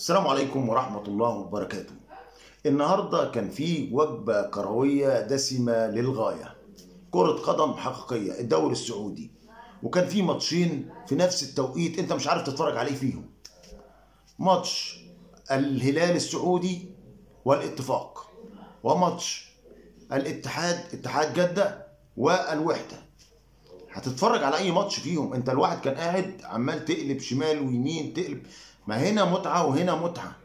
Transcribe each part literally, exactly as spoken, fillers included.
السلام عليكم ورحمة الله وبركاته. النهاردة كان في وجبة كروية دسمة للغاية، كرة قدم حقيقية، الدوري السعودي، وكان في ماتشين في نفس التوقيت انت مش عارف تتفرج عليه فيهم. ماتش الهلال السعودي والاتفاق، وماتش الاتحاد اتحاد جدة والوحدة. هتتفرج على اي ماتش فيهم؟ انت الواحد كان قاعد عمال تقلب شمال ويمين، تقلب، ما هنا متعه وهنا متعه.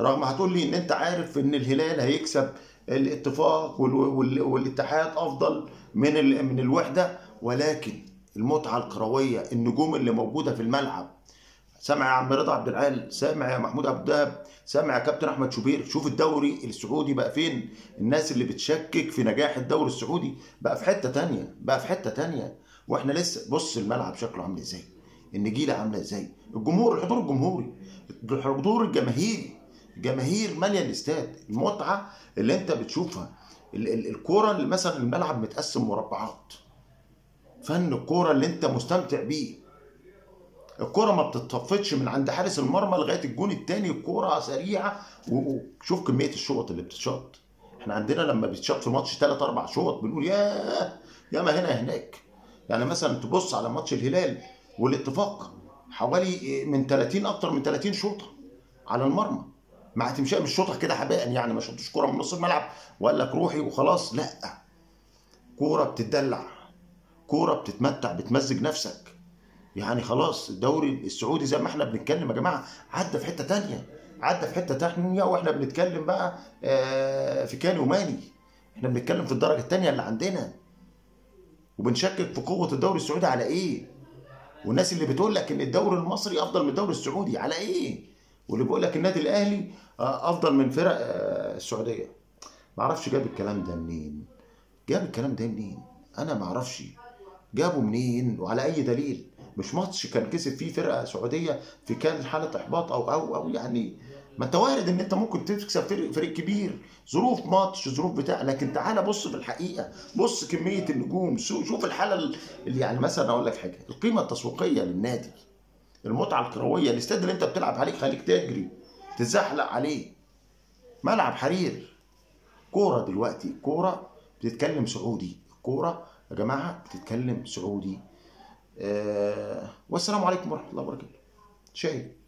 رغم هتقول لي ان انت عارف ان الهلال هيكسب الاتفاق والاتحاد افضل من ال... من الوحده، ولكن المتعه الكرويه، النجوم اللي موجوده في الملعب. سامع يا عم رضا عبد العال، سامع يا محمود عبد الدهب، سامع يا كابتن احمد شوبير. شوف الدوري السعودي بقى فين. الناس اللي بتشكك في نجاح الدوري السعودي بقى في حته ثانيه، بقى في حته ثانيه. واحنا لسه بص الملعب شكله عامل ازاي، النجيله عامله ازاي، الجمهور، الحضور الجمهوري، الحضور الجماهيري، جماهير ماليه الاستاد، المتعه اللي انت بتشوفها. الكوره اللي مثلا الملعب متقسم مربعات، فن الكوره اللي انت مستمتع بيه. الكوره ما بتتطفتش من عند حارس المرمى لغايه الجون الثاني، الكوره سريعه، وشوف كميه الشوط اللي بتتشاط. احنا عندنا لما بيتشاط في ماتش ثلاث اربع شوط بنقول ياه، يا ما هنا هناك. يعني مثلا تبص على ماتش الهلال والاتفاق، حوالي من ثلاثين، اكتر من ثلاثين شوطه على المرمى، مع تمشي مش شوطه كده حباء، يعني ما شوطش كوره من نص الملعب وقال لك روحي وخلاص، لا، كوره بتتدلع، كوره بتتمتع، بتمزج نفسك. يعني خلاص الدوري السعودي زي ما احنا بنتكلم يا جماعه عدى في حته ثانيه، عدى في حته ثانيه، واحنا بنتكلم بقى في كاني وماني، احنا بنتكلم في الدرجه الثانيه اللي عندنا، وبنشكك في قوه الدوري السعودي على ايه؟ والناس اللي بتقول لك ان الدوري المصري افضل من الدوري السعودي على ايه؟ واللي بيقول لك النادي الاهلي افضل من فرق السعوديه. ما اعرفش جاب الكلام ده منين؟ جاب الكلام ده منين؟ انا ما اعرفش جابه منين وعلى اي دليل. مش ماتش كان كسب فيه فرقه سعوديه في كان حاله احباط او او او يعني، ما انت وارد ان انت ممكن تكسب فريق فريق كبير، ظروف ماتش، ظروف بتاع، لكن تعالى بص في الحقيقه، بص كميه النجوم، شوف الحاله اللي، يعني مثلا اقول لك حاجه، القيمه التسويقيه للنادي، المتعه الكرويه، الاستاد اللي انت بتلعب عليه خليك تجري تزحلق عليه، ملعب حرير. كوره دلوقتي، كوره بتتكلم سعودي، كوره يا جماعه بتتكلم سعودي. آه والسلام عليكم ورحمه الله وبركاته. شايف